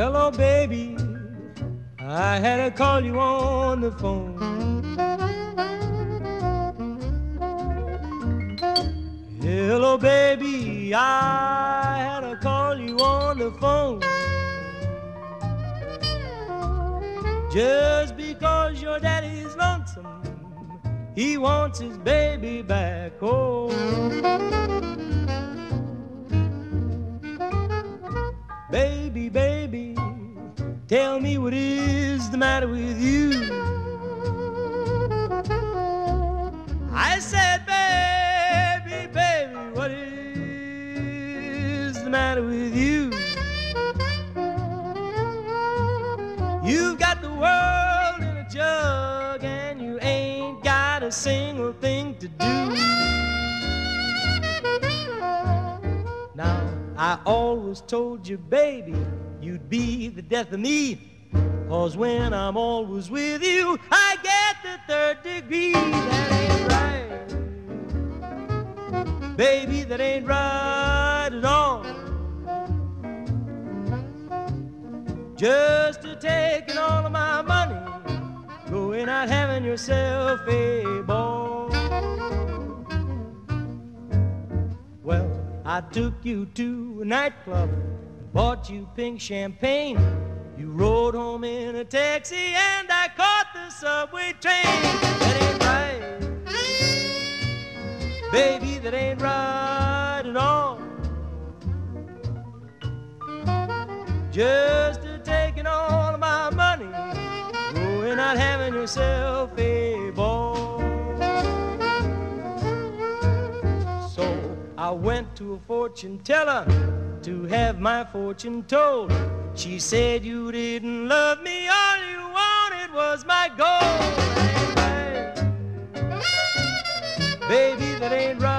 Hello, baby, I had to call you on the phone. Hello, baby, I had to call you on the phone. Just because your daddy's lonesome, he wants his baby back home. Baby, baby, tell me what is the matter with you. I said, baby, baby, what is the matter with you? You've got the world in a jug and you ain't got a single thing to do. Now, I always told you, baby, you'd be the death of me, 'cause when I'm always with you, I get the third degree. That ain't right. Baby, that ain't right at all. Just to taking all of my money, going out having yourself a ball. Well, I took you to a nightclub, bought you pink champagne. You rode home in a taxi and I caught the subway train. That ain't right. Baby, that ain't right at all. Just a taking all of my money, going out having yourself a ball. So I went to a fortune teller to have my fortune told. She said you didn't love me, all you wanted was my gold. That ain't right. Baby, that ain't right.